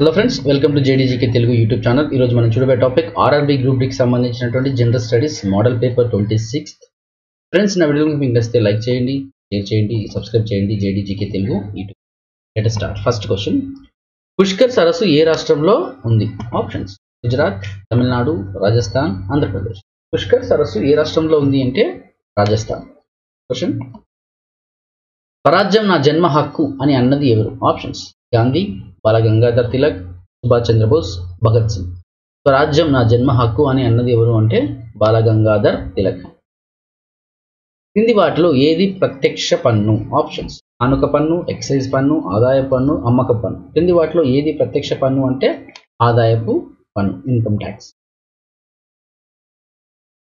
Hello friends welcome to JDG के Telugu YouTube channel. मन चूडबोये टॉपिक आरआरबी ग्रूप डी की संबंधिंचिनटुवंटि general studies model paper 26। Friends ना वीडियो मीकु नच्चिते लाइक चेयंडी, शेर चेयंडी, सब्सक्राइब चेयंडी जेडीजी के Telugu YouTube. Let us start. First question, Pushkar सरस्सु ए राष्ट्रंलो उंदी? ऑप्शंस गुजरात, तमिलनाडु, राजस्थान, आंध्र प्रदेश। पुष्कर सरस्सु ए राष्ट्रंलो उंदी अंटे राजस्थान। क्वेश्चन, स्वराज्यं ना जन्म हक्कु अनि अन्नदी एवरु? ऑप्शंस गांधी, बालगंगाधर तिलक, सुभाष चंद्र बोस, भगत सिंग। स्वराज्यम ना जन्म हक्कु అని అన్నది ఎవరు అంటే బాలగంగాధర్ తిలక్। కింది వాటిలో ఏది ప్రత్యక్ష పన్ను? ఆప్షన్స్ ఆనుక పన్ను, ఎక్సైజ్ పన్ను, ఆదాయపు పన్ను, అమ్మక పన్ను। కింది వాటిలో ఏది ప్రత్యక్ష పన్ను అంటే ఆదాయపు పన్ను, income tax.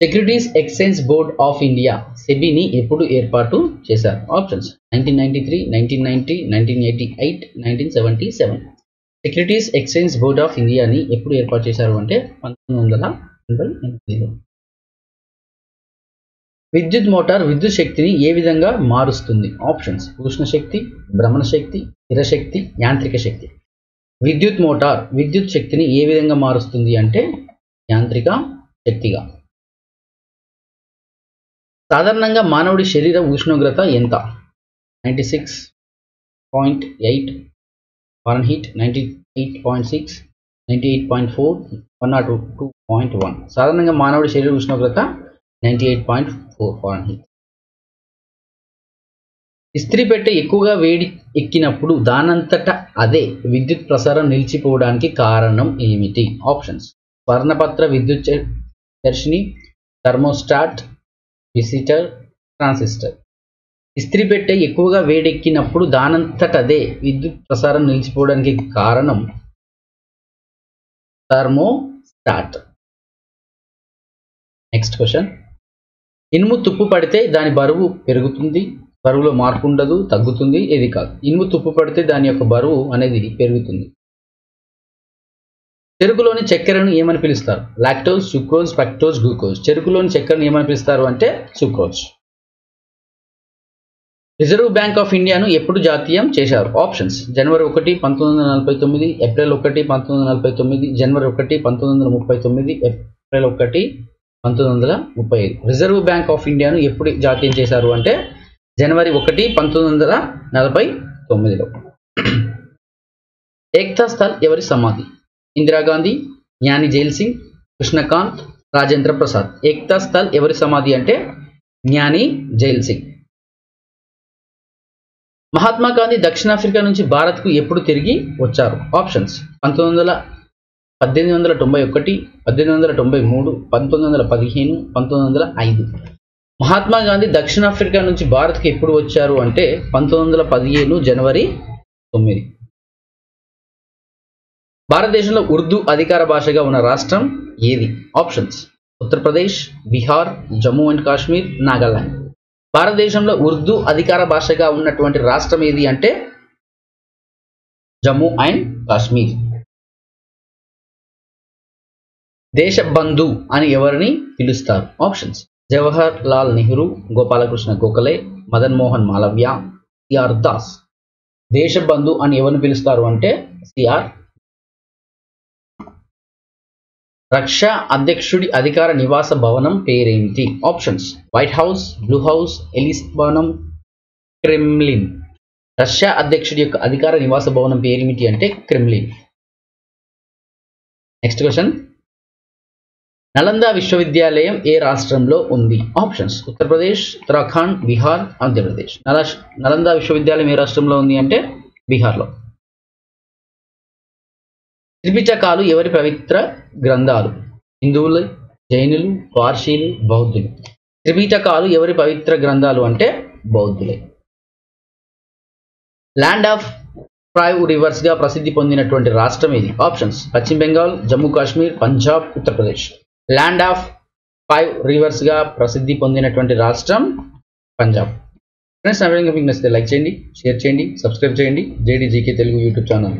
Securities exchange board of India సెబీని ఎప్పుడు ఏర్పాటు చేశారు? Options 1993, 1990, 1988, 1977। Securities exchange board of ఇండియాని ఎప్పుడు ఏర్పాటు చేశారు అంటే 1988లో। విద్యుత్ మోటార్ విద్యుత్ శక్తిని ఏ విధంగా మారుస్తుంది? ఆప్షన్స్ ఉష్ణ శక్తి, భ్రమణ శక్తి, స్థిరశక్తి, యాంత్రిక శక్తి। విద్యుత్ మోటార్ విద్యుత్ శక్తిని ఏ విధంగా మారుస్తుంది అంటే యాంత్రిక శక్తిగా। సాధారణంగా మానవుడి శరీర ఉష్ణోగ్రత ఎంత? 96.8 ఫారెన్ హీట్, 98.6, 98.4, 102.1। సాధారణంగా మానవుడి శరీర ఉష్ణోగ్రత 98.4 ఫారెన్ హీట్। ఇస్త్రీ పెట్టె ఎక్కువగా వేడి ఎక్కినప్పుడు దానంతట అదే విద్యుత్ ప్రసారం నిలిచిపోవడానికి కారణం ఏమిటి? ఆప్షన్స్ వర్ణపత్ర విద్యుత్ దర్శిని, థర్మోస్టాట్, విసిటర్, ట్రాన్సిస్టర్। ఇస్త్రీ పెట్టె ఎక్కువగా వేడెక్కినప్పుడు దానంతటదే విద్యుత్ ప్రసారం నిలిచిపోవడానికి కారణం థర్మోస్టాట్। నెక్స్ట్ క్వశ్చన్, ఇనుము తుప్పు పడితే దాని బరువు పెరుగుతుంది, బరువులో మార్పు ఉండదు, తగ్గుతుంది, ఏది కాదు? ఇనుము తుప్పు పడితే దాని యొక్క బరువు అనేది పెరుగుతుంది। చెరుకులోని చక్కెరను ఏమని పిలుస్తారు? Lactose, sucrose, fructose, glucose. చెరుకులోని చక్కెరను ఏమని పిలుస్తారు అంటే సుక్రోజ్। రిజర్వ్ బ్యాంక్ ఆఫ్ ఇండియాను ఎప్పుడు జాతీయం చేశారు? ఆప్షన్స్ జనవరి 1, 1949, ఏప్రిల్ 1, 1949, జనవరి 1, 1939, ఏప్రిల్ 1, 1935। రిజర్వ్ బ్యాంక్ ఆఫ్ ఇండియాను ఎప్పుడు జాతీయం చేశారు అంటే జనవరి 1, 1949లో। ఏక్తా స్థల్ ఎవరి సమాధి? इंदिरा गांधी, ज्ञानी जैल सिंग, कृष्णकांत, राजेंद्र प्रसाद। एकता स्थल एवरी समाधि अंटे ज्ञानी जैल सिंग। महात्मा गांधी दक्षिणाफ्रिका नुंची भारत को एप्पुडु तिरिगी वच्चारु? ऑप्शन्स 1891, 1893, 1915, 1905। महात्मा गांधी दक्षिणाफ्रिका नुंची भारत को एप्पुडु वच्चारु अंटे 1915 जनवरी 9। భారతదేశంలో ఉర్దూ అధికార భాషగా ఉన్న రాష్ట్రం ఏది? Options Uttar Pradesh, Bihar, Jammu and Kashmir, Nagaland. భారతదేశంలో ఉర్దూ అధికార భాషగా ఉన్నటువంటి రాష్ట్రం ఏది అంటే జమ్మూ అండ్ కాశ్మీర్। దేశబంధు అని ఎవరిని పిలుస్తారు? Options Jawahar Lal Nehru, Gopalakrishna Gokhale, Madan Mohan Malaviya, CR Das. దేశబంధు అని ఎవరిని పిలుస్తారు అంటే సిఆర్। రక్షా అధ్యక్షుడి అధికార నివాస భవనం పేరేంటి? Options White House, Blue House, Elysee భవనం, క్రెమ్లిన్। రష్యా అధ్యక్షుడి యొక్క అధికార నివాస భవనం పేరేమిటి అంటే క్రెమ్లిన్। నెక్స్ట్ క్వశ్చన్, నలంద విశ్వవిద్యాలయం ఏ రాష్ట్రంలో ఉంది? ఆప్షన్స్ ఉత్తరప్రదేశ్, ఉత్తరాఖండ్, బీహార్, ఆంధ్రప్రదేశ్। నలంద విశ్వవిద్యాలయం ఏ రాష్ట్రంలో ఉంది అంటే బీహార్లో। త్రిపిటకాలు ఎవరి పవిత్ర గ్రంథాలు? హిందువులు, జైనులు, పార్సీలు, బౌద్ధులు। త్రిపిటకాలు ఎవరి పవిత్ర గ్రంథాలు అంటే బౌద్ధులే। ల్యాండ్ ఆఫ్ ఫైవ్ రివర్స్ గా ప్రసిద్ధి పొందినటువంటి రాష్ట్రం ఇది? ఆప్షన్స్ పశ్చిమ Bengal, Jammu Kashmir, Punjab, Uttar Pradesh. Land of five rivers గా ప్రసిద్ధి పొందినటువంటి రాష్ట్రం పంజాబ్। ఫ్రెండ్స్, మీకు నచ్చితే లైక్ చేయండి, షేర్ చేయండి, సబ్స్క్రైబ్ చేయండి జేడీజీకే తెలుగు యూట్యూబ్ ఛానల్।